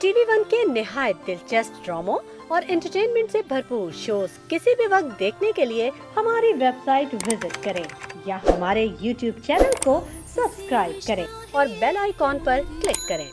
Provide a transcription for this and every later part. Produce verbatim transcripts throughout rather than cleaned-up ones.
TV one के निहायत दिलचस्प ड्रामों और एंटरटेनमेंट से भरपूर शोज किसी भी वक्त देखने के लिए हमारी वेबसाइट विजिट करें या हमारे यूट्यूब चैनल को सब्सक्राइब करें और बेल आइकॉन पर क्लिक करें।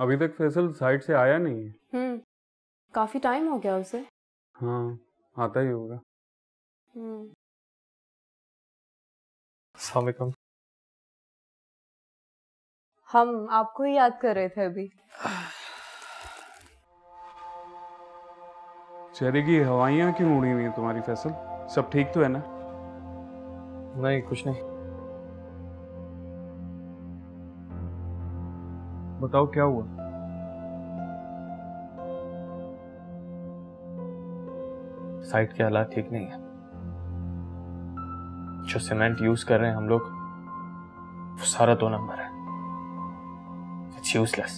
अभी तक फैसल साइड से आया नहीं है। हम्म, काफी टाइम हो गया उसे। हाँ, आता ही होगा। हम्म। अस्सलाम वालेकुम। हम आपको ही याद कर रहे थे अभी। चेहरे की हवाइयाँ क्यों उड़ी हुई हैं तुम्हारी फैसल? सब ठीक तो है ना? नहीं, कुछ नहीं। बताओ क्या हुआ? साइट के हालात ठीक नहीं है। जो सीमेंट यूज कर रहे हैं हम लोग, वो सारा दो नंबर है। It's useless.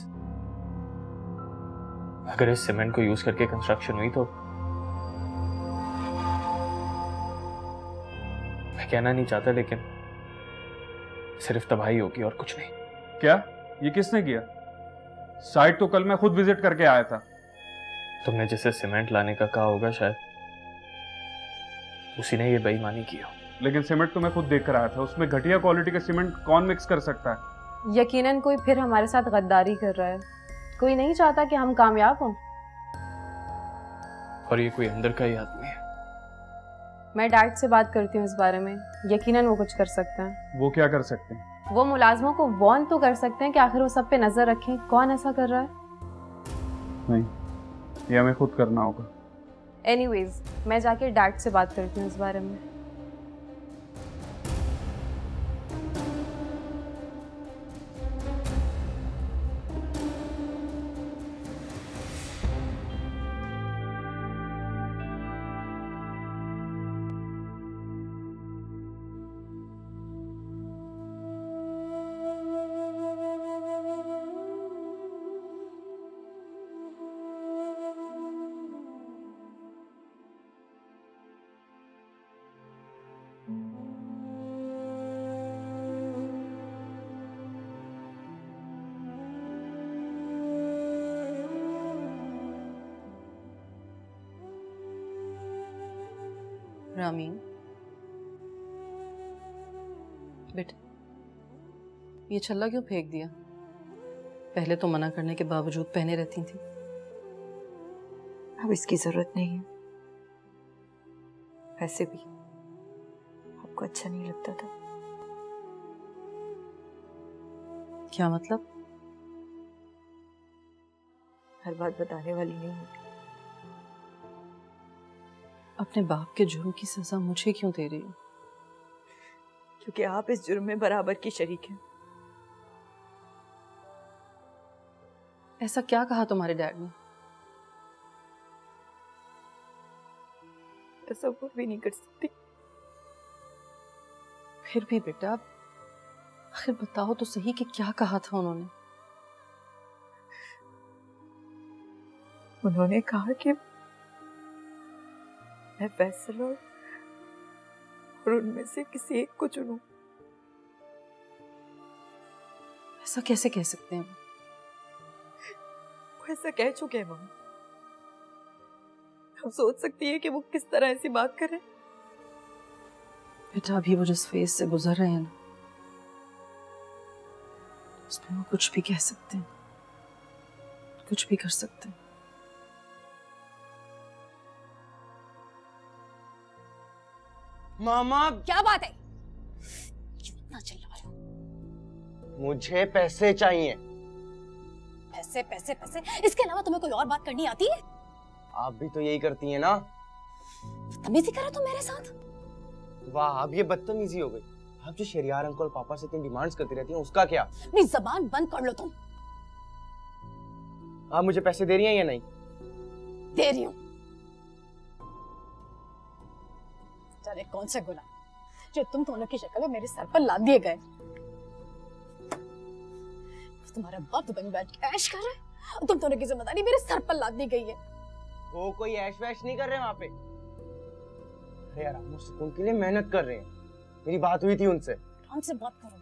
अगर इस सीमेंट को यूज करके कंस्ट्रक्शन हुई तो मैं कहना नहीं चाहता, लेकिन सिर्फ तबाही होगी और कुछ नहीं। क्या ये किसने किया? साइट तो कल मैं खुद विजिट करके आया था। तुमने जिसे सीमेंट लाने का कहा होगा, शायद उसी ने ये बेईमानी की हो। लेकिन सीमेंट तो मैं खुद देखकर आया था। उसमें घटिया क्वालिटी का सीमेंट कौन मिक्स कर सकता है? यकीनन कोई फिर हमारे साथ गद्दारी कर रहा है। कोई नहीं चाहता कि हम कामयाब हों। और ये कोई अंदर का ही आदमी है। मैं डैड से बात करती हूँ इस बारे में। यकीनन वो कुछ कर सकता है। वो क्या कर सकते हैं? वो मुलाजमों को वॉर्न तो कर सकते हैं कि आखिर वो सब पे नजर रखें कौन ऐसा कर रहा है। नहीं, ये हमें खुद करना होगा। एनीवेज, मैं जाके डैड से बात करती हूँ इस बारे में। रामीन बेटा, ये छल्ला क्यों फेंक दिया? पहले तो मना करने के बावजूद पहने रहती थी, अब इसकी जरूरत नहीं है। वैसे भी आपको अच्छा नहीं लगता था। क्या मतलब? हर बात बताने वाली नहीं होगी। अपने बाप के जुर्म की सजा मुझे क्यों दे रही हो? क्योंकि आप इस जुर्म में बराबर की शरीक हैं। ऐसा क्या कहा तुम्हारे डैड ने? तसव्वुर भी नहीं कर सकती। फिर भी बेटा, आखिर बताओ तो सही कि क्या कहा था उन्होंने? उन्होंने कहा कि मैं फैसल और उनमें से किसी एक को चुनूं। ऐसा कैसे कह सकते हैं? वो ऐसा कह चुके हैं मामा। हम सोच सकती है कि वो किस तरह ऐसी बात करें। बेटा, अभी वो जिस फेज से गुजर रहे हैं ना, उसमें वो कुछ भी कह सकते हैं, कुछ भी कर सकते हैं। मामा, क्या बात है? कितना चिल्ला रहे हो? मुझे पैसे चाहिए। पैसे पैसे पैसे, इसके अलावा तुम्हें कोई और बात करनी आती है? आप भी तो यही करती हैं ना। बदतमीजी कर रहे हो तुम मेरे साथ। वाह, अब ये बदतमीजी हो गई। आप जो शहरियार अंकल और पापा से इतनी डिमांड्स करती रहती हैं, उसका क्या? अपनी जबान बंद कर लो तुम। आप मुझे पैसे दे रही हैं या नहीं? दे रही हूँ। अरे कौन सा गुनाह जो तुम दोनों की शक्ल में मेरे सर पर लाद दिए गए? तुम्हारा बाप दुबई में बैठ के ऐश कर रहा है तुम दोनों की जिम्मेदारी मेरे सर पर लाद दी गई है। वो कोई ऐश वैश नहीं कर रहे वहाँ पे। अरे यार, हम सुकून के लिए मेहनत कर रहे हैं। मेरी बात हुई थी उनसे। उनसे बात करो।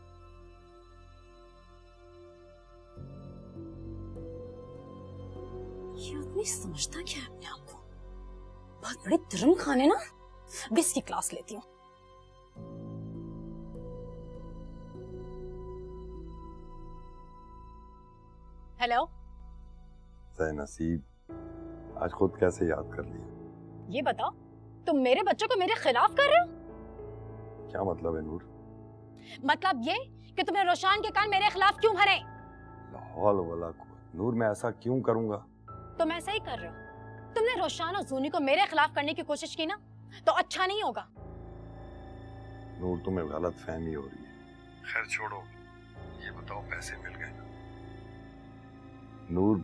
ये आदमी समझता क्या है अपने आप को? बहुत बड़े धर्म खाने ना। बीस की क्लास लेती हूँ। हेलो। सही नसीब, आज खुद कैसे याद कर लिया? ये बताओ, तुम मेरे बच्चों को मेरे खिलाफ कर रहे हो? क्या मतलब है नूर? मतलब ये कि तुमने रोशन के कान मेरे खिलाफ क्यों भरे? लाहौल वाला को नूर, मैं ऐसा क्यों करूंगा? तुम ऐसा ही कर रहे हो। तुमने रोशन और जूनी को मेरे खिलाफ करने की कोशिश की ना, तो अच्छा नहीं होगा। नूर, तुम्हें गलत फहमी हो रही है। खैर छोड़ो, ये बताओ पैसे मिल गए? नूर,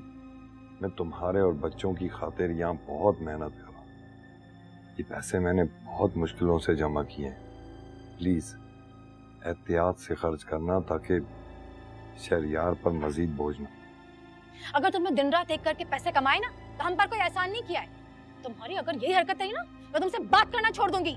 मैं तुम्हारे और बच्चों की खातिर यहाँ बहुत मेहनत कर रहा हूँ। ये पैसे मैंने बहुत मुश्किलों से जमा किए हैं। प्लीज़ एहतियात से खर्च करना ताकि शहरियार पर मजीद बोझ ना। अगर तुमने दिन रात एक करके पैसे कमाए ना, तो हम पर कोई एहसान नहीं किया है। तुम्हारी अगर यही हरकत रही ना, मैं तुमसे बात करना छोड़ दूंगी।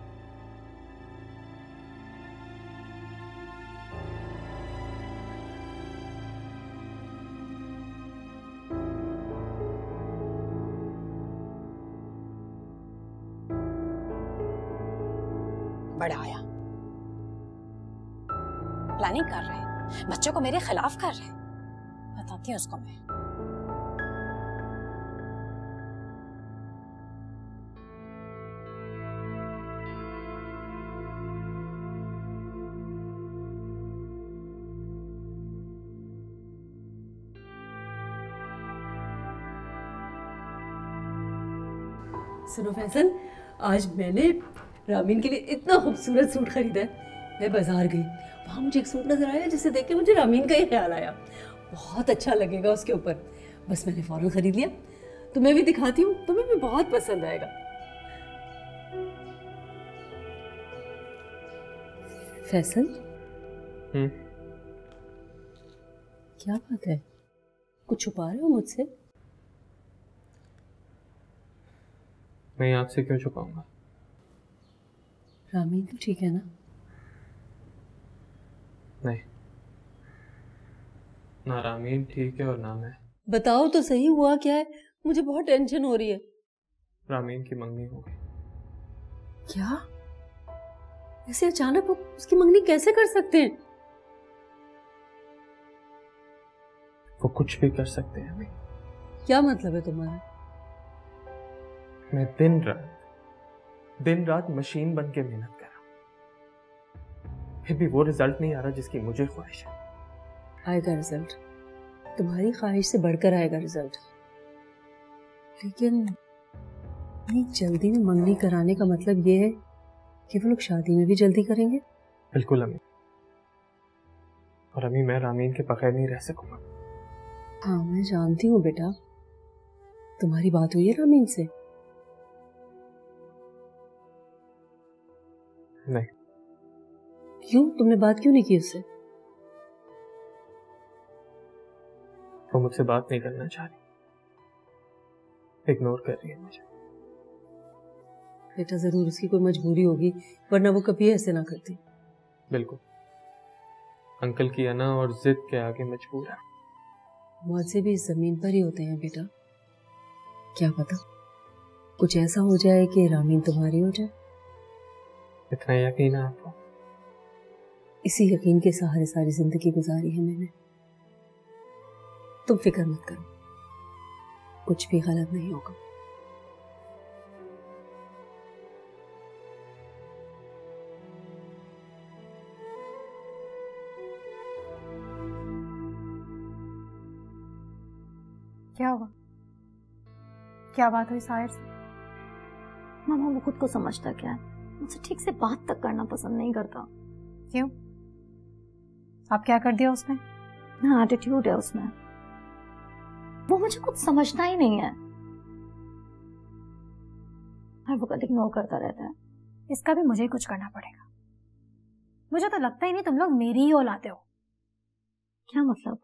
बड़ा आया, प्लानिंग कर रहे हैं, बच्चों को मेरे खिलाफ कर रहे हैं। बताती हूँ उसको मैं। सुनो फैसल, आज मैंने रामीन के लिए इतना खूबसूरत सूट खरीदा है। मैं बाजार गई, वहाँ मुझे एक सूट नजर आया जिसे देख के मुझे रामीन का ही ख्याल आया। बहुत अच्छा लगेगा उसके ऊपर, बस मैंने फौरन खरीद लिया। तुम्हें भी दिखाती हूँ, तुम्हें भी बहुत पसंद आएगा। फैसल, हम्म, क्या बात है? कुछ छुपा रहे हो मुझसे? मैं आपसे क्यों छुपाऊंगा? रामीन तो ठीक है ना? नहीं, ना रामीन ठीक है और ना मैं। बताओ तो सही, हुआ क्या है? मुझे बहुत टेंशन हो रही है। रामीन की मंगनी हो गई। क्या? ऐसे अचानक उसकी मंगनी कैसे कर सकते हैं? वो कुछ भी कर सकते हैं। अभी क्या मतलब है तुम्हारा? मैं दिन रात दिन रात मशीन बन के मेहनत कर रहा हूँ, फिर भी वो रिजल्ट नहीं आ रहा जिसकी मुझे ख्वाहिश है। आएगा रिजल्ट, तुम्हारी ख्वाहिश से बढ़कर आएगा रिजल्ट। लेकिन इतनी जल्दी में मंगनी कराने का मतलब ये है कि वो लोग शादी में भी जल्दी करेंगे। बिल्कुल अम्मी, और अम्मी मैं रामीन के बगैर नहीं रह सकूंगा। हाँ मैं जानती हूँ बेटा, तुम्हारी बात हुई है रामीन से? नहीं। क्यों? तुमने बात क्यों नहीं की उससे? वो मुझसे बात नहीं करना चाह रही, इग्नोर कर रही है मुझे। बेटा जरूर उसकी कोई मजबूरी होगी, वरना वो कभी ऐसे ना करती। बिल्कुल, अंकल की अना और जिद के आगे मजबूर है। मौजे भी इस जमीन पर ही होते हैं बेटा। क्या पता कुछ ऐसा हो जाए कि रामीन तुम्हारी हो जाए। इतना यकीन है आपको? इसी यकीन के सहारे सारी जिंदगी गुजारी है मैंने। तुम फिक्र मत करो, कुछ भी गलत नहीं होगा। क्या हुआ? क्या बात हुई साहिर से? मामा वो खुद को समझता क्या है, मुझसे ठीक से बात तक करना पसंद नहीं करता। क्यों? आप क्या कर दिया उसने? ना एटीट्यूड है उसमें, वो मुझे कुछ समझता ही नहीं है। हर वक्त इग्नोर करता रहता है। इसका भी मुझे कुछ करना पड़ेगा। मुझे तो लगता ही नहीं तुम लोग मेरी ही औलादे हो। क्या मतलब?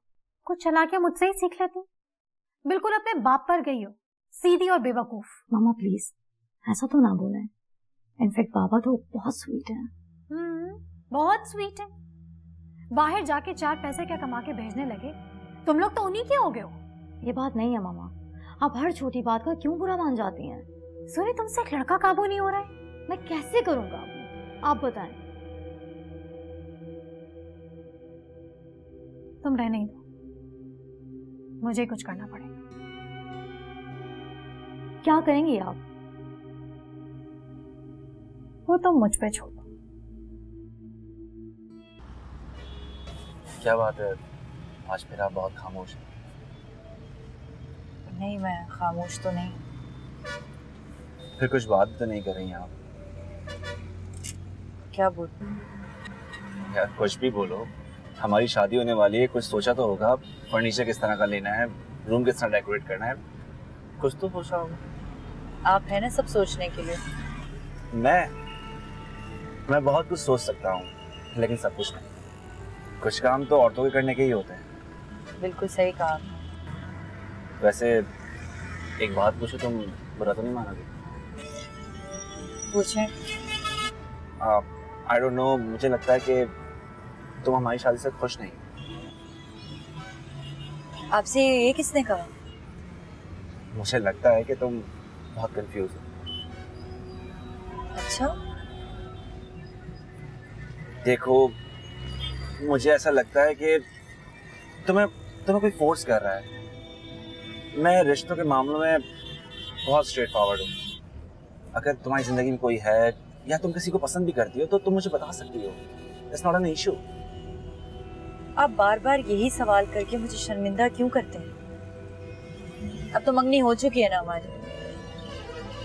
कुछ चलाकियां मुझसे ही सीख लेती। बिल्कुल अपने बाप पर गई हो, सीधी और बेवकूफ। मामा प्लीज ऐसा तो ना बोले, इनफेक्ट बाबा तो बहुत स्वीट है। हम्म, बहुत स्वीट है। बाहर जाके चार पैसे क्या कमा के भेजने लगे, तुम लोग तो उन्हीं के हो गए हो। ये बात नहीं है मामा, आप हर छोटी बात का क्यों बुरा मान जाती हैं? सूरी, तुमसे एक लड़का काबू नहीं हो रहा है। मैं कैसे करूँगा काबू, आप बताएं। तुम रहने ही दो, मुझे कुछ करना पड़ेगा। क्या करेंगी आप? वो तो मुझ पे छोड़ो। क्या बात है, आज फिर आप बहुत खामोश हैं। नहीं, मैं खामोश तो नहीं। फिर कुछ बात तो नहीं कर रही हैं आप? क्या बोलूं यार, कुछ भी बोलो। हमारी शादी होने वाली है, कुछ सोचा तो होगा। फर्नीचर किस तरह का लेना है, रूम किस तरह डेकोरेट करना है, कुछ तो सोचा होगा। आप है ना सब सोचने के लिए। मैं मैं बहुत कुछ सोच सकता हूँ, लेकिन सब कुछ नहीं। कुछ काम तो औरतों के करने के ही होते हैं। बिल्कुल सही कहा। वैसे एक बात पूछो, तुम बुरा तो नहीं मानोगे? पूछें। आई डोंट नो, मुझे लगता है कि तुम हमारी शादी से खुश नहीं। आपसे ये किसने कहा? मुझे लगता है कि तुम बहुत कंफ्यूज हो। अच्छा? देखो, मुझे ऐसा लगता है कि तुम्हें तुम्हें कोई फोर्स कर रहा है। मैं रिश्तों के मामलों में बहुत स्ट्रेट फॉरवर्ड हूँ। अगर तुम्हारी जिंदगी में कोई है या तुम किसी को पसंद भी करती हो तो तुम मुझे बता सकती हो। It's not an issue. आप बार बार यही सवाल करके मुझे शर्मिंदा क्यों करते हैं? अब तो मंगनी हो चुकी है ना हमारी,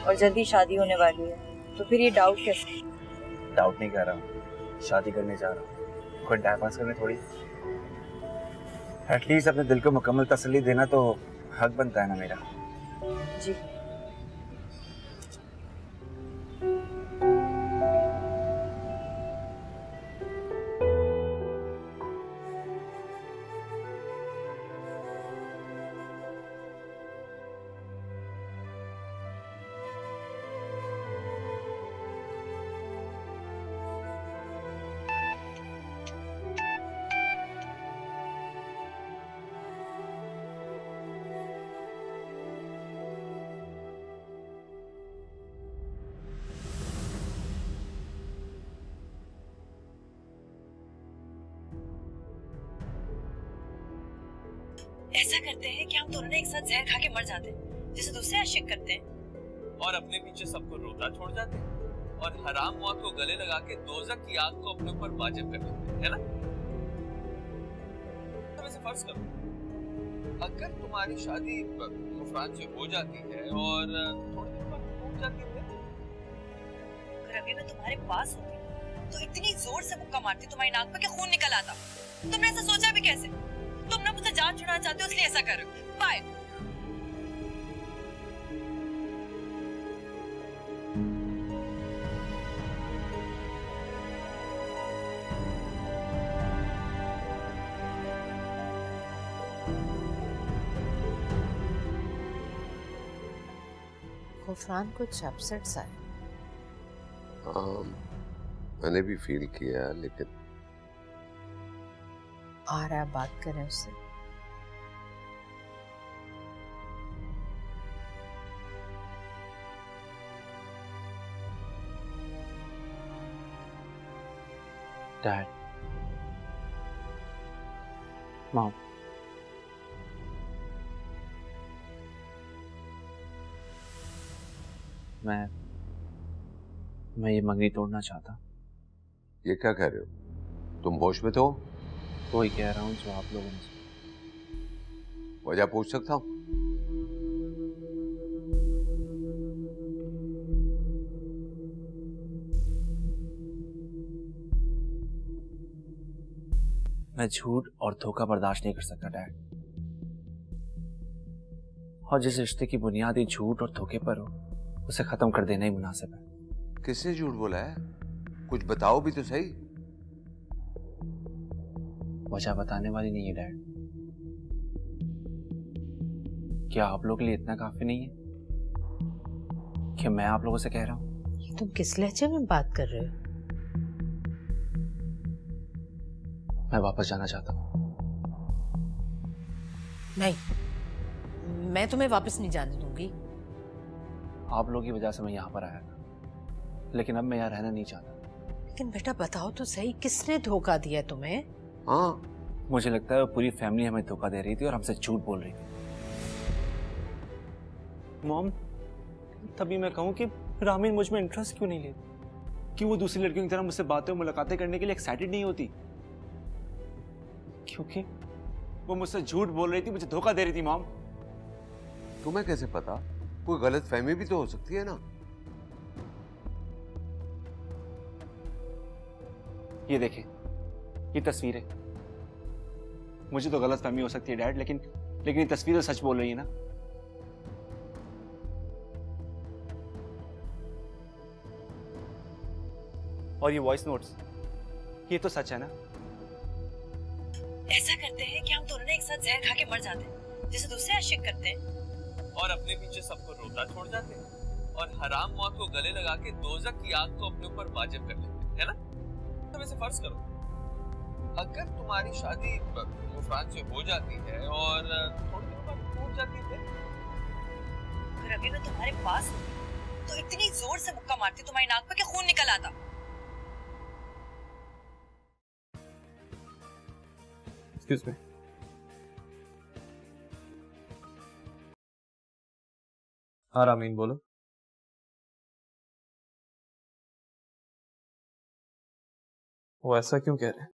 और जल्दी शादी होने वाली है, तो फिर ये डाउट कैसे? डाउट नहीं कर रहा हूँ, शादी करने जा रहा हूँ। खुद टाइम पास करने थोड़ी। एटलीस्ट अपने दिल को मुकम्मल तसल्ली देना तो हक बनता है ना मेरा। जी। ऐसा करते हैं कि हम दोनों ने एक साथ जहर खा के मर जाते हैं, जिसे दूसरे आशिक करते हैं, और अपने पीछे सबको रोता छोड़ जाते हैं, और हराम मौत को गले लगा के दोज़ख की आग को अपने ऊपर वाजिब कर लेते हैं, है ना? तो वैसे फर्ज करो, अगर तुम्हारी शादी गुफरान से हो जाती है और थोड़े दिन बाद टूट जाती है, अगर अभी मैं तुम्हारे पास होती तो इतनी जोर से मुक्का मारती तुम्हारी नाक पर कि खून निकल आता। तुमने ऐसा सोचा भी कैसे? तुम ना मुझसे जान छुड़ाना चाहते हो, इसलिए ऐसा कर रहे हो। बाय। गुफरान कुछ अपसेट सा है। हाँ, मैंने भी फील किया, लेकिन आ रहा है, बात करें उससे। डैड, मॉम, मैं मैं ये मंगनी तोड़ना चाहता। ये क्या कह रहे हो, तुम होश में तो? तो ही कह रहा हूँ जो आप लोगों ने। वजह पूछ सकता हूँ? मैं झूठ और धोखा बर्दाश्त नहीं कर सकता डैड, और जिस रिश्ते की बुनियाद ही झूठ और धोखे पर हो उसे खत्म कर देना ही मुनासिब है। किससे झूठ बोला है, कुछ बताओ भी तो सही। वजह बताने वाली नहीं है डैड, क्या आप लोगों के लिए इतना काफी नहीं है कि मैं आप लोगों से कह रहा हूँ? ये तुम किस लहजे में बात कर रहे हो? मैं वापस जाना चाहता हूँ। नहीं, मैं तुम्हें वापस नहीं जाने दूंगी। आप लोगों की वजह से मैं यहाँ पर आया था, लेकिन अब मैं यहाँ रहना नहीं चाहता। लेकिन बेटा बताओ तो सही, किसने धोखा दिया तुम्हें? हाँ, मुझे लगता है पूरी फैमिली हमें धोखा दे रही थी और हमसे झूठ बोल रही थी। मॉम, तभी मैं कहूँ कि रामीन मुझ में इंटरेस्ट क्यों नहीं लेती, कि वो दूसरी लड़कियों की तरह मुझसे बातें मुलाकातें करने के लिए एक्साइटेड नहीं होती, क्योंकि वो मुझसे झूठ बोल रही थी, मुझे धोखा दे रही थी। मॉम, तुम्हें कैसे पता? कोई गलतफहमी भी तो हो सकती है ना। ये देखें, ये तस्वीरें। मुझे तो गलतफहमी हो सकती है डैड, लेकिन लेकिन ये तस्वीरें सच बोल रही है ना। और ये वॉइस नोट्स, ये तो सच है ना। ऐसा करते हैं कि हम दोनों ने एक साथ जहर खा के मर जाते हैं, जिसे दूसरे आशिक करते हैं, और अपने पीछे सबको रोता छोड़ जाते हैं, और हराम मौत को गले लगा के दोजख की आग को अपने ऊपर वाजिब कर लेते हैं, है ना? तुम इसे फर्ज करो, अगर तुम्हारी शादी मुफराद से हो जाती है और थोड़ी देर बाद टूट जाती है, अगर अभी मैं तुम्हारे पास होती तो इतनी जोर से मुक्का मारती तुम्हारी नाक पर खून निकल आता। Excuse me. हाँ रामीन बोलो। वो ऐसा क्यों कह रहे हैं?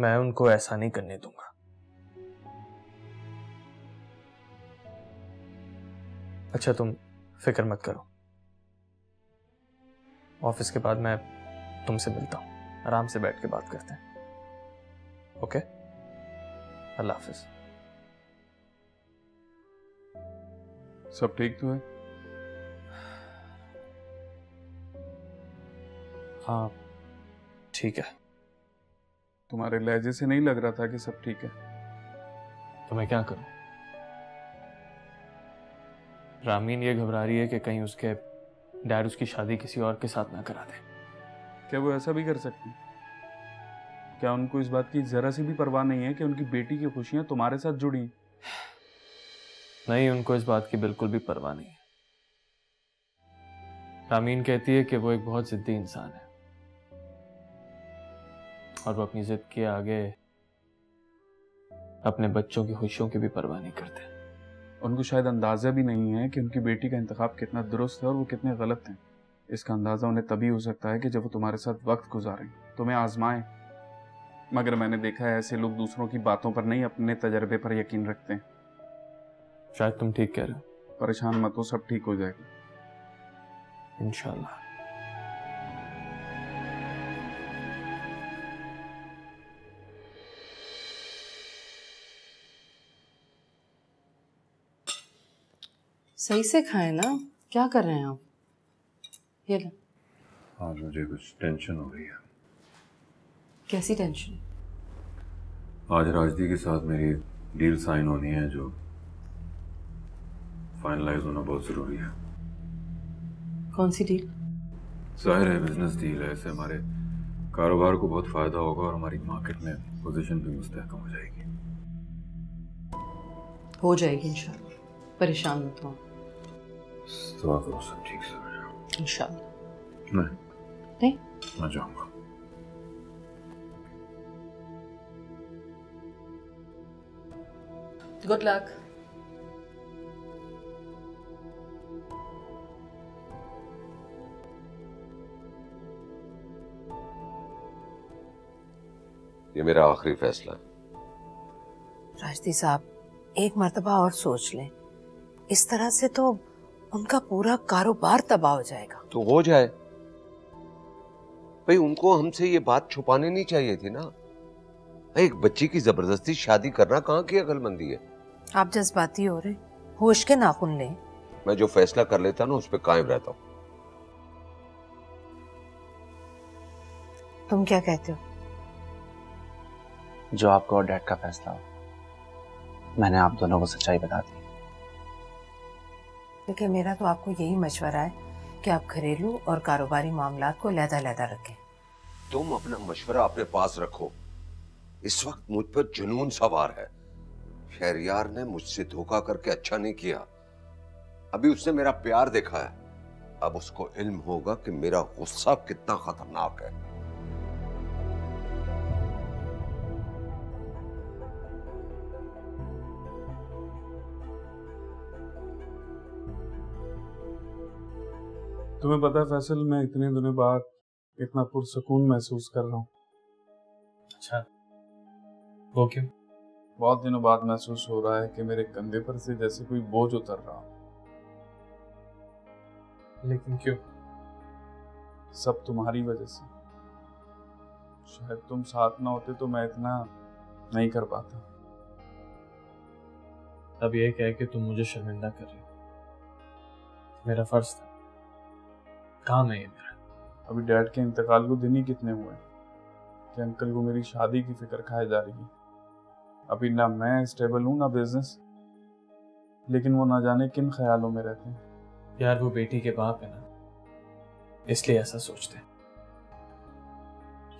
मैं उनको ऐसा नहीं करने दूंगा। अच्छा तुम फिक्र मत करो, ऑफिस के बाद मैं तुमसे मिलता हूँ, आराम से बैठ के बात करते हैं। ओके, अल्लाह हाफिज। सब ठीक तो है? हाँ ठीक है। तुम्हारे लहजे से नहीं लग रहा था कि सब ठीक है। तो मैं क्या करूं? रामीन ये घबरा रही है कि कहीं उसके डैड उसकी शादी किसी और के साथ ना करा दे। क्या वो ऐसा भी कर सकती? क्या उनको इस बात की जरा सी भी परवाह नहीं है कि उनकी बेटी की खुशियां तुम्हारे साथ जुड़ी? नहीं, उनको इस बात की बिल्कुल भी परवाह नहीं है। रामीन कहती है कि वो एक बहुत जिद्दी इंसान है और वो अपनी जिद के आगे अपने बच्चों की खुशियों की भी परवाह नहीं करते। उनको शायद अंदाजा भी नहीं है कि उनकी बेटी का इंतखाब कितना दुरुस्त है और वो कितने गलत है। इसका अंदाजा उन्हें तभी हो सकता है कि जब वो तुम्हारे साथ वक्त गुजारें, तुम्हें आजमाएं। मगर मैंने देखा है ऐसे लोग दूसरों की बातों पर नहीं, अपने तजर्बे पर यकीन रखते हैं। शायद तुम ठीक कह रहे हो। परेशान मत हो, सब ठीक हो जाएगा इंशाल्लाह। सही से खाएं ना, क्या कर रहे हैं आप? हाँ, मुझे कुछ टेंशन हो रही है। कैसी टेंशन? आज राजदी के साथ मेरी डील साइन होनी है, जो फाइनलाइज होना बहुत जरूरी है। कौन सी डील? जाहिर है बिजनेस डील है, इससे हमारे कारोबार को बहुत फायदा होगा और हमारी मार्केट में पोजीशन भी मुस्तहकम हो जाएगी। हो जाएगी इंशाल्लाह, परेशान मत हो। सब ठीक से इंशाल्लाह। नहीं नहीं, मैं जाऊंगा। Good luck. ये मेरा आखिरी फैसला है। राजदी साहब एक मर्तबा और सोच लें, इस तरह से तो उनका पूरा कारोबार तबाह हो जाएगा। तो हो जाए भाई, उनको हमसे ये बात छुपाने नहीं चाहिए थी ना। एक बच्ची की जबरदस्ती शादी करना कहाँ की अकलमंदी है? आप जज्बाती हो रहे, होश के नाखून लें। मैं जो फैसला कर लेता ना, उस पे कायम रहता हूँ। तुम क्या कहते हो? जो आपका और डैड का फैसला हो। मैंने आप दोनों को सच्चाई बता दी। देखिए, मेरा तो आपको यही मशवरा है कि आप घरेलू और कारोबारी मामलात को लहदा-लहदा रखें। तुम अपना मशवरा अपने पास रखो। इस वक्त मुझ पर जुनून सवार है। शहरियार ने मुझसे धोखा करके अच्छा नहीं किया। अभी उसने मेरा प्यार देखा है। अब उसको इल्म होगा कि मेरा गुस्सा कितना खतरनाक है। तुम्हें पता है फैसल, मैं इतने दिनों बाद इतना पुरसकून महसूस कर रहा हूँ। अच्छा, वो क्यों? बहुत दिनों बाद महसूस हो रहा है कि मेरे कंधे पर से जैसे कोई बोझ उतर रहा हो। लेकिन क्यों? सब तुम्हारी वजह से। शायद तुम साथ ना होते तो मैं इतना नहीं कर पाता। अब ये कह के तुम मुझे शर्मिंदा कर रहे हो। मेरा फर्ज था। काम है ये मेरा। अभी डैड के इंतकाल को दिन ही कितने हुए कि अंकल को मेरी शादी की फिक्र खाई जा रही है। अभी ना मैं स्टेबल हूँ ना बिजनेस, लेकिन वो ना जाने किन ख्यालों में रहते हैं। यार, वो बेटी के बाप है ना, इसलिए ऐसा सोचते हैं।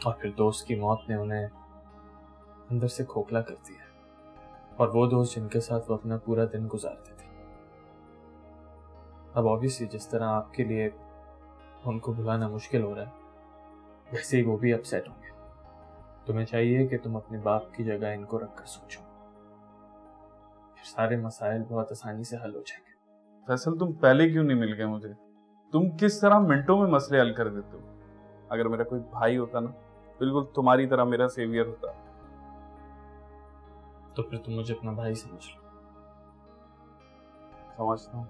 और फिर दोस्त की मौत ने उन्हें अंदर से खोखला कर दिया। और वो दोस्त जिनके साथ वो अपना पूरा दिन गुजारते थे, अब ऑब्वियसली जिस तरह आपके लिए उनको भुलाना मुश्किल हो रहा है, वैसे ही वो भी अपसेट होंगे। तुम्हें चाहिए कि तुम अपने बाप की जगह इनको रखकर सोचो, फिर सारे मसाइल बहुत आसानी से हल हो जाएंगे। फैसल, तुम पहले क्यों नहीं मिल गए मुझे? तुम किस तरह मिनटों में मसले हल कर देते हो। अगर मेरा कोई भाई होता ना, बिल्कुल तुम्हारी तरह मेरा सेवियर होता। तो फिर तुम मुझे अपना भाई समझ लो। समझता हूँ।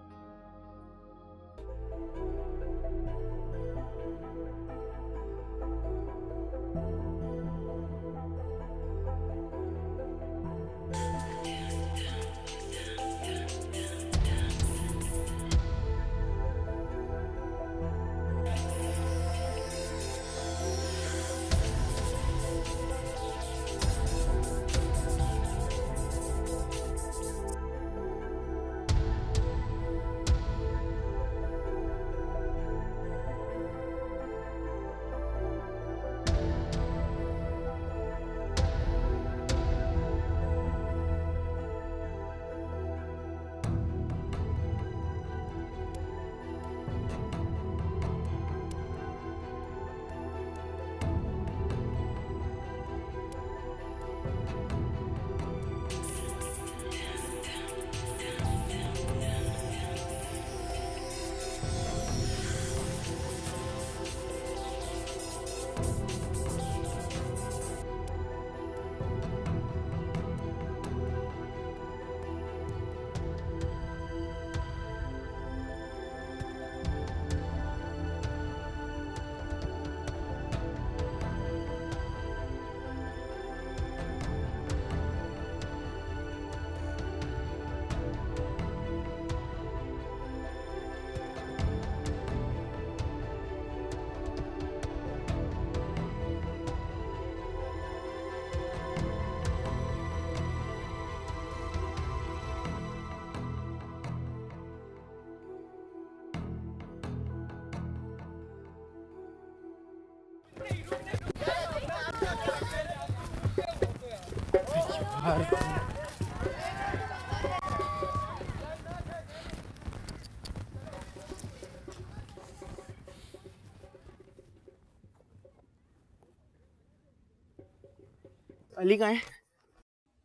अली कहाँ है?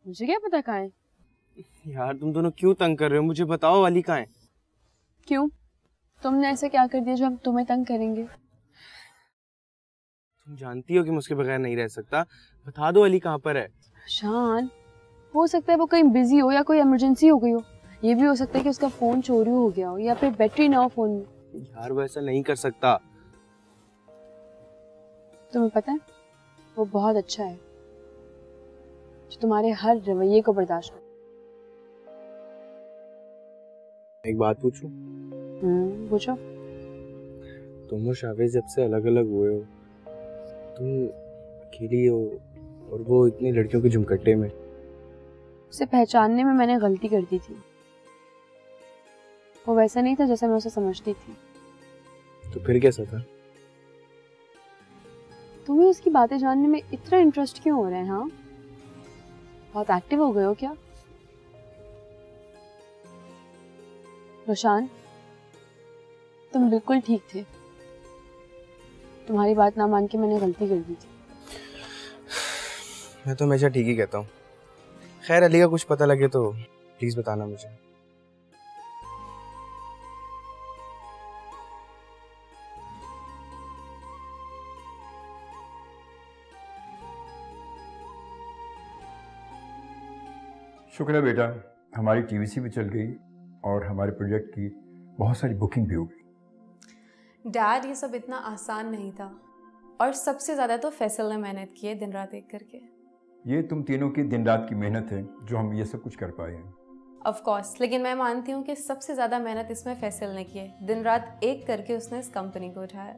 मुझे क्या पता कहाँ है। यार, तुम दोनों क्यों तंग कर रहे हो? मुझे बताओ, अली कहाँ है? क्यों, तुमने ऐसा क्या कर दिया जो हम तुम्हें तंग करेंगे? तुम जानती हो कि मैं उसके बगैर नहीं रह सकता। बता दो, अली कहाँ पर है? शान, हो सकता है वो कहीं बिजी हो या कोई इमरजेंसी हो गई हो। ये भी हो सकता है कि उसका फोन चोरी हो गया हो या फिर बैटरी ना हो फोन में। यार, वो ऐसा नहीं कर सकता। तुम्हें पता है, वो बहुत अच्छा है जो तुम्हारे हर रवैये को बर्दाश्त कर। एक बात पूछूं? हम्म, पूछो। तुम और शावेज जब से अलग अलग हुए हो, तुम अकेली हो और वो इतनी लड़कियों के झुमकट्टे में। उसे पहचानने में मैंने गलती कर दी थी। वो वैसा नहीं था जैसा मैं उसे समझती थी। तो फिर कैसा था? तुम्हें उसकी बातें जानने में इतना इंटरेस्ट क्यों हो रहा है? हाँ, बहुत एक्टिव हो गए हो क्या? रोशान, तुम बिल्कुल ठीक थे। तुम्हारी बात ना मान के मैंने गलती कर दी थी। मैं तो हमेशा ठीक ही कहता हूँ। खैर, अली का कुछ पता लगे तो प्लीज बताना मुझे। शुक्रिया बेटा, हमारी टीवीसी भी चल गई और हमारे प्रोजेक्ट की बहुत सारी बुकिंग भी हो गई। डैड, ये सब इतना आसान नहीं था और सबसे ज़्यादा तो फैसल ने मेहनत की है दिन रात एक करके। ये तुम तीनों की दिन रात की मेहनत है जो हम ये सब कुछ कर पाए हैं। ऑफ कोर्स, लेकिन मैं मानती हूँ कि सबसे ज़्यादा मेहनत इसमें फैसल ने की है। दिन रात एक करके उसने इस कंपनी को उठाया।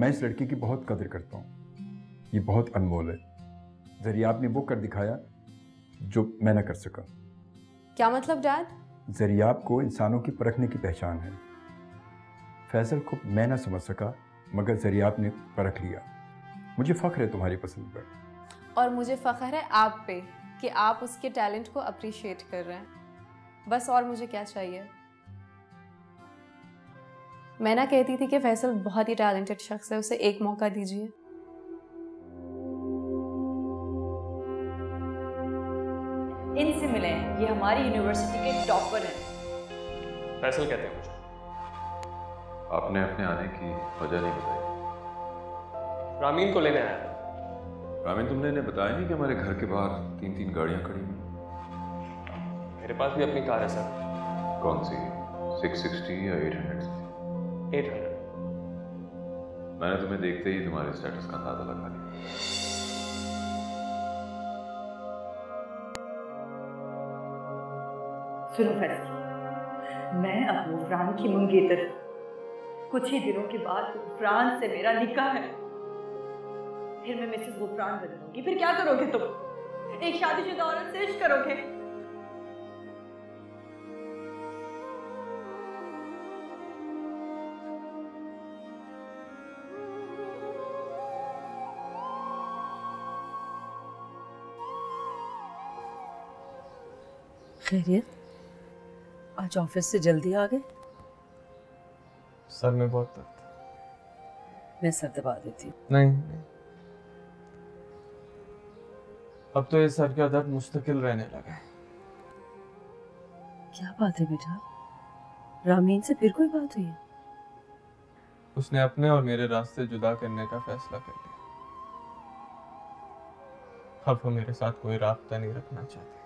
मैं इस लड़की की बहुत कदर करता हूँ। ये बहुत अनमोल है। जरिए, आपने वो कर दिखाया जो मैं ना कर सका। क्या मतलब डैड? जरियाब को इंसानों की परखने की पहचान है। फैसल को मैं ना समझ सका मगर जरियाब ने परख लिया। मुझे फख्र है तुम्हारी पसंद पर। और मुझे फख्र है आप पे कि आप उसके टैलेंट को अप्रिशिएट कर रहे हैं। बस और मुझे क्या चाहिए। मैं ना कहती थी कि फैसल बहुत ही टैलेंटेड शख्स है, उसे एक मौका दीजिए। इनसे मिले, ये हमारी यूनिवर्सिटी के टॉपर हैं। फैसल कहते हैं मुझे। आपने अपने आने की वजह नहीं बताई। रामीन को लेने आया था। रामीन, तुमने इन्हें बताया नहीं कि हमारे घर के बाहर तीन तीन गाड़ियां खड़ी हैं? मेरे पास भी अपनी कार है सर। कौन सी? सिक्स सिक्सटी या एट हंड्रेड? Eight hundred. मैंने तुम्हें देखते ही तुम्हारे स्टेटस का अंदाजा लगा लिया। सुनो फैसल, मैं अब गुफरान की मंगेतर। कुछ ही दिनों के बाद गुफरान से मेरा निकाह है। फिर मैं मिसेस गुफरान बनूंगी। फिर क्या करोगे तुम? एक शादीशुदा औरत से इश्क करोगे? खैरियत? आज ऑफिस से जल्दी आ गए? सर में बहुत दर्द था। मैं सर दबा देती हूँ। नहीं, नहीं, अब तो ये सर का दर्द मुस्तकिल रहने लगा है। क्या बात है बेटा? रामीन से फिर कोई बात हुई है? उसने अपने और मेरे रास्ते जुदा करने का फैसला कर लिया। अब वो मेरे साथ कोई राब्ता नहीं रखना चाहती।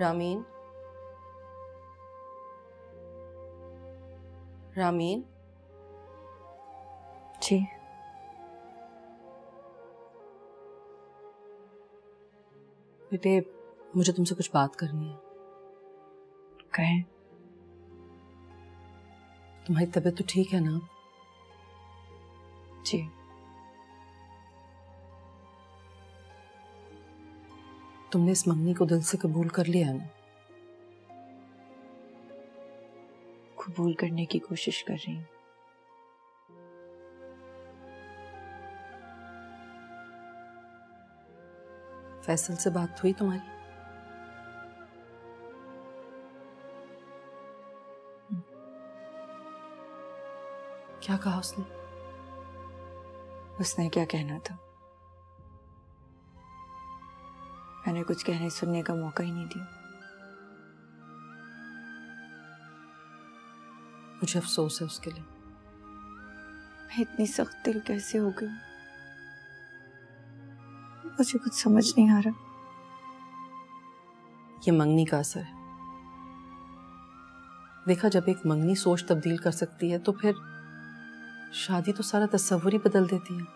रामीन, रामीन जी। बेटे, मुझे तुमसे कुछ बात करनी है। कहें। तुम्हारी तबीयत तो ठीक है ना? जी। तुमने इस मंगनी को दिल से कबूल कर लिया ना? कबूल करने की कोशिश कर रही हूँ। फैसल से बात हुई तुम्हारी? क्या कहा उसने? उसने क्या कहना था? मैंने कुछ कहने सुनने का मौका ही नहीं दिया। मुझे अफसोस है उसके लिए। मैं इतनी सख्त दिल कैसे हो गई? मुझे कुछ समझ नहीं आ रहा। ये मंगनी का असर है। देखा, जब एक मंगनी सोच तब्दील कर सकती है तो फिर शादी तो सारा तस्वुर ही बदल देती है।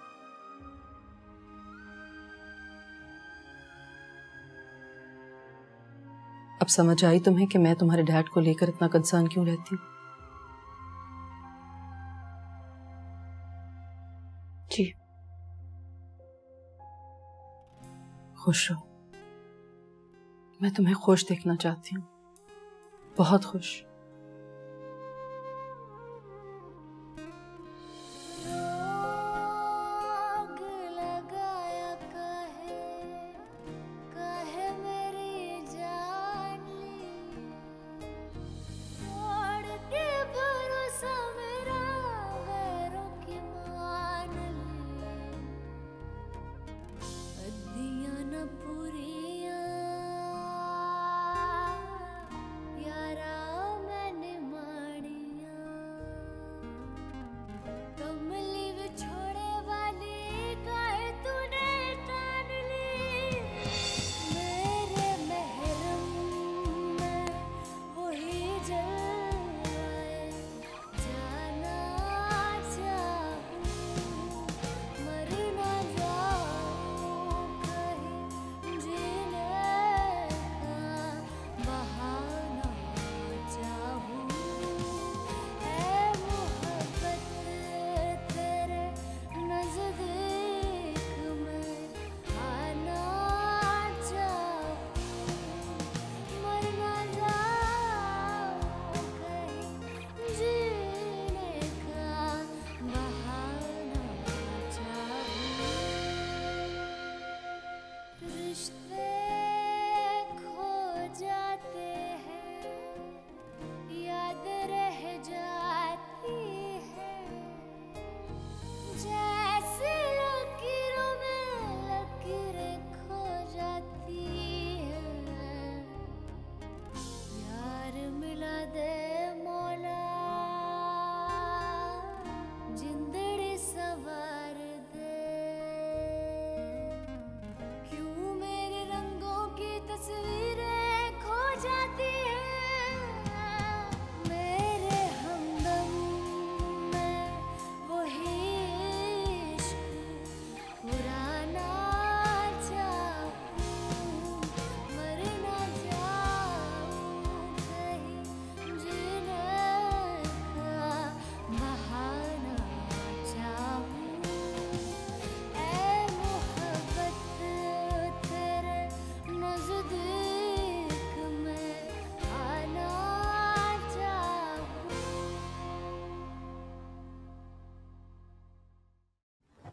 अब समझ आई तुम्हें कि मैं तुम्हारे डैड को लेकर इतना कंसर्न क्यों रहती हूँ। जी, खुश रहो, मैं तुम्हें खुश देखना चाहती हूँ, बहुत खुश।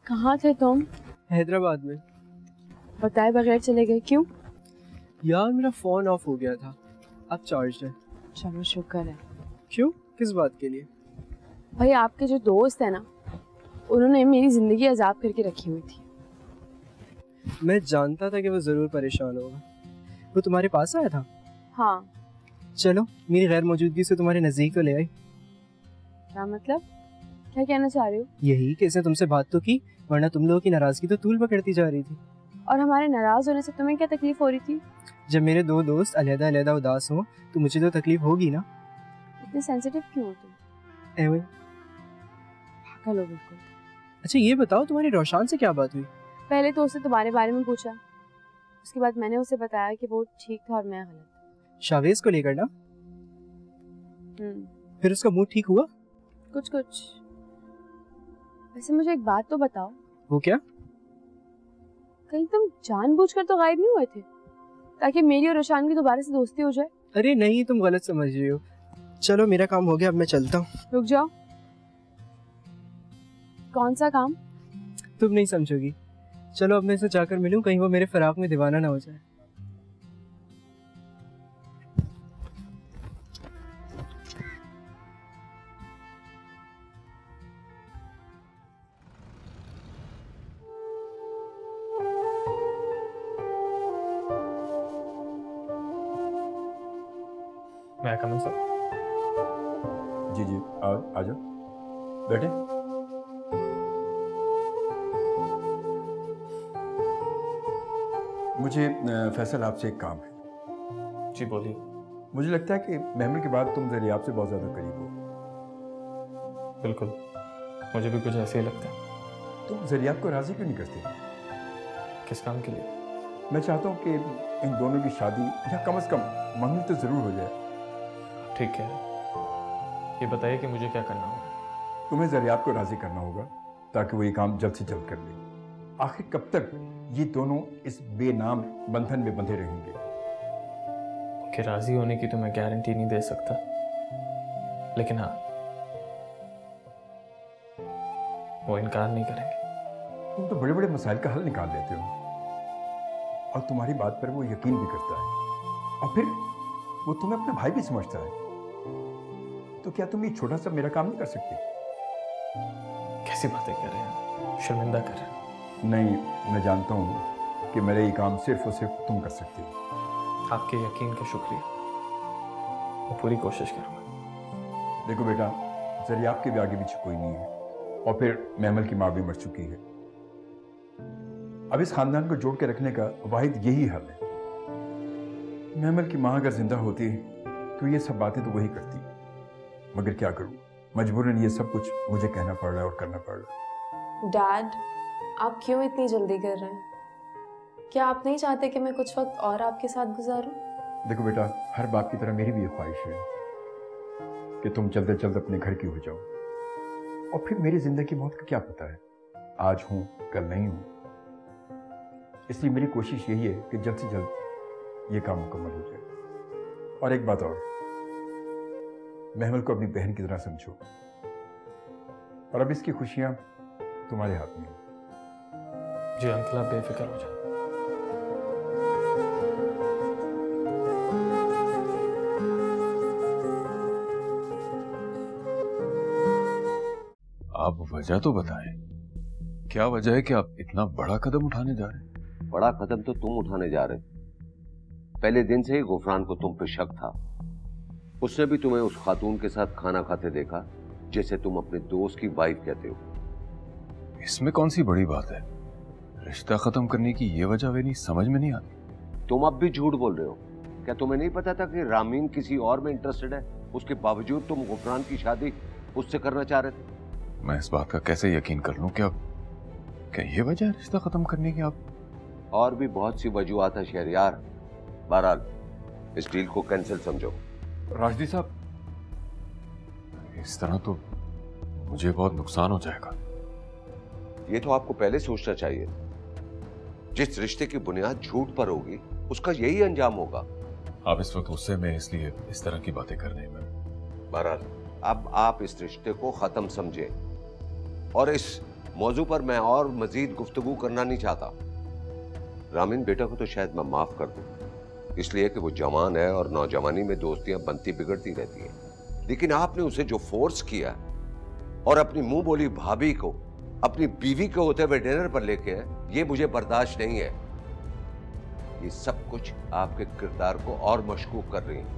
कहाँ थे तुम? हैदराबाद में। बताए बगैर चले गए क्यों? यार मेरा फोन ऑफ हो गया था, अब चार्ज है। चलो शुक्र है। क्यों, किस बात के लिए? भाई आपके जो दोस्त है ना, उन्होंने मेरी जिंदगी आजाद करके रखी हुई थी। मैं जानता था कि वो जरूर परेशान होगा। वो तुम्हारे पास आया था? हाँ। चलो मेरी गैर मौजूदगी से तुम्हारे नजदीक तो ले आई। क्या मतलब, क्या कहना चाह रहे हो? यही कि इसने तुमसे बात तो की, वरना तुम लोगों की नाराजगी तो तूल पकड़ती जा रही थी। और हमारे नाराज होने से तुम्हें क्या तकलीफ हो रही थी? जब मेरे दो दोस्त अलहदा अलहदा उदास हो तो मुझे तो तकलीफ होगी ना। इतने सेंसिटिव क्यों हो तुम? एवे पागल हो बिल्कुल। अच्छा ये बताओ तुम्हारी रोशान से क्या बात हुई? पहले तो उसने तुम्हारे बारे में पूछा, उसके बाद मैंने उसे बताया कि वो ठीक था और मैं गलत। शावेज को लेकर ना? फिर उसका मूड ठीक हुआ? कुछ कुछ। वैसे मुझे एक बात तो बताओ। वो क्या? कहीं तुम जानबूझकर तो गायब नहीं हुए थे ताकि मेरी और रोशान की दोबारा से दोस्ती हो जाए? अरे नहीं, तुम गलत समझ रही हो। चलो मेरा काम हो गया, अब मैं चलता हूँ। रुक जाओ, कौन सा काम? तुम नहीं समझोगी। चलो अब मैं इसे जाकर मिलूँ, कहीं वो मेरे फिराक में दीवाना ना हो जाए। जी जी आ, आ जाओ बैठे। मुझे फैसल आपसे एक काम है। जी बोलिए। मुझे लगता है कि महमिल के बाद तुम जरिया आपसे बहुत ज्यादा करीब हो। बिल्कुल, मुझे भी कुछ ऐसे ही लगता है। तुम जरिया को राजी क्यों नहीं करते? किस काम के लिए? मैं चाहता हूँ कि इन दोनों की शादी या कम से कम मंगनी तो जरूर हो जाए। ठीक है, ये बताइए कि मुझे क्या करना होगा। तुम्हें जरियाब को राजी करना होगा ताकि वो ये काम जल्द से जल्द कर ले। आखिर कब तक ये दोनों इस बेनाम बंधन में बंधे रहेंगे? कि राजी होने की तो मैं गारंटी नहीं दे सकता, लेकिन हाँ, वो इनकार नहीं करेंगे। तुम तो बड़े बड़े मसाइल का हल निकाल लेते हो और तुम्हारी बात पर वो यकीन भी करता है, और फिर वो तुम्हें अपना भाई भी समझता है। तो क्या तुम ये छोटा सा मेरा काम नहीं कर सकती? कैसी बातें कर रहे हैं, शर्मिंदा कर रहे हैं। नहीं, मैं जानता हूँ कि मेरा ये काम सिर्फ और सिर्फ तुम कर सकती हो। आपके यकीन का शुक्रिया, मैं पूरी कोशिश करूँगा। देखो बेटा, जरिया आपके भी आगे पीछे कोई नहीं है, और फिर महमल की माँ भी मर चुकी है। अब इस खानदान को जोड़ के रखने का वाहिद यही हल है। महमल की माँ अगर जिंदा होती तो ये सब बातें तो वही करती, मगर क्या करूं, मजबूरन ये सब कुछ मुझे कहना पड़ रहा है और करना पड़ रहा है। डैड, आप क्यों इतनी जल्दी कर रहे हैं? क्या आप नहीं चाहते कि मैं कुछ वक्त और आपके साथ गुजारूं? देखो बेटा, हर बाप की तरह मेरी भी ये ख्वाहिश है कि तुम जल्द अज जल्द अपने घर की हो जाओ, और फिर मेरी जिंदगी मौत का क्या पता है, आज हूं कल नहीं हूं। इसलिए मेरी कोशिश यही है कि जल्द से जल्द ये काम मुकम्मल हो जाए। और एक बात और, महमल को अपनी बहन की तरह समझो, और अब इसकी खुशियां तुम्हारे हाथ में हैं। जी अंकल, आप बेफिक्र हो जाए। आप वजह तो बताएं, क्या वजह है कि आप इतना बड़ा कदम उठाने जा रहे हैं? बड़ा कदम तो तुम उठाने जा रहे। पहले दिन से ही गुफरान को तुम पे शक था। उसने भी तुम्हें उस खातून के साथ खाना खाते देखा जिसे तुम अपने दोस्त की वाइफ कहते हो। इसमें कौन सी बड़ी बात है? रिश्ता खत्म करने की ये वजह वे नहीं समझ में नहीं आती। तुम अब भी झूठ बोल रहे हो। क्या तुम्हें नहीं पता था कि रामीन किसी और में इंटरेस्टेड है, उसके बावजूद तुम गुफरान की शादी उससे करना चाह रहे थे? मैं इस बात का कैसे यकीन कर लूं? क्या क्या ये वजह है रिश्ता खत्म करने की? आप और भी बहुत सी वजूहत है शहरयार। बहरहाल इस डील को कैंसिल समझो। राजदी साहब, इस तरह तो मुझे बहुत नुकसान हो जाएगा। ये तो आपको पहले सोचना चाहिए। जिस रिश्ते की बुनियाद झूठ पर होगी उसका यही अंजाम होगा। आप इस वक्त गुस्से में, इसलिए इस तरह की बातें कर रहे हैं। बहरहाल अब आप इस रिश्ते को खत्म समझे, और इस मौजू पर मैं और मजीद गुफ्तगू करना नहीं चाहता। रामीन बेटा को तो शायद मैं माफ कर दूं, इसलिए कि वो जवान है और नौजवानी में दोस्तियां बनती बिगड़ती रहती हैं। लेकिन आपने उसे जो फोर्स किया और अपनी मुंह बोली भाभी को अपनी बीवी के होते हुए डिनर पर लेके आए, ये मुझे बर्दाश्त नहीं है। ये सब कुछ आपके किरदार को और मशकूक कर रही है।